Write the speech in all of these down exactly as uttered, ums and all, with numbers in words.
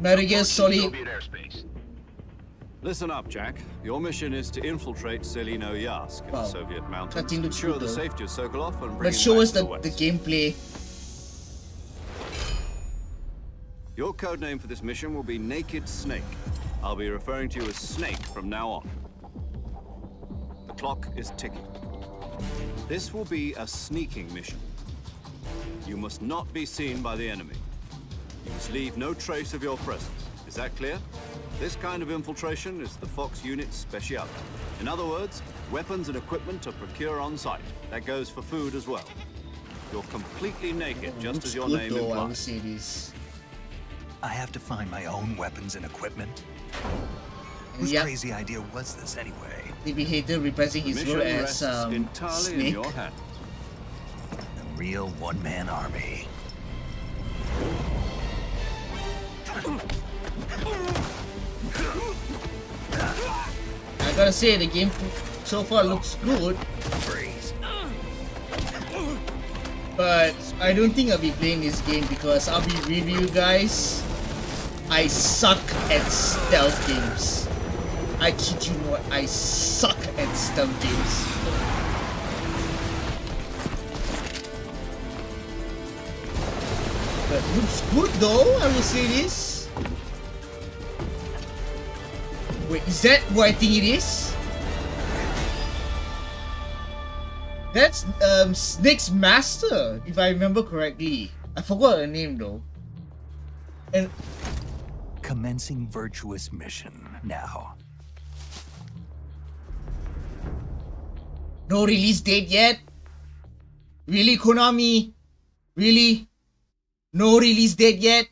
Rodriguez, Soli. Listen up, Jack. Your mission is to infiltrate Selino-Yarsk in wow. the Soviet mountains. That ensure good, the safety of Sokolov and bring it back to us the, the gameplay. Your codename for this mission will be Naked Snake. I'll be referring to you as Snake from now on. The clock is ticking. This will be a sneaking mission. You must not be seen by the enemy. You must leave no trace of your presence. Is that clear? This kind of infiltration is the Fox unit's specialty. In other words, weapons and equipment to procure on site. That goes for food as well. You're completely naked, oh, just as your name though, implies. I have to find my own weapons and equipment. Whose yep. crazy idea was this anyway? The behavior repressing his role as um, entirely Snake. In your hands. A real one-man army. I gotta say, the game so far looks good. Freeze. But I don't think I'll be playing this game because I'll be real with you guys. I suck at stealth games. I kid you not, I suck at stealth games. But looks good though, I will say this. Wait, is that what I think it is? That's um, Snake's master, if I remember correctly. I forgot her name though. And commencing virtuous mission now. No release date yet? Really, Konami? Really? No release date yet?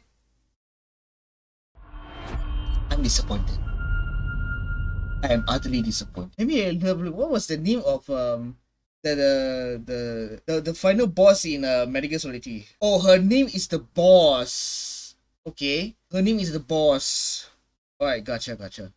I'm disappointed. I am utterly disappointed. Maybe what was the name of um the the the, the final boss in uh, Metal Gear Solid? Oh, her name is the boss. Okay, her name is the boss. Alright, gotcha, gotcha.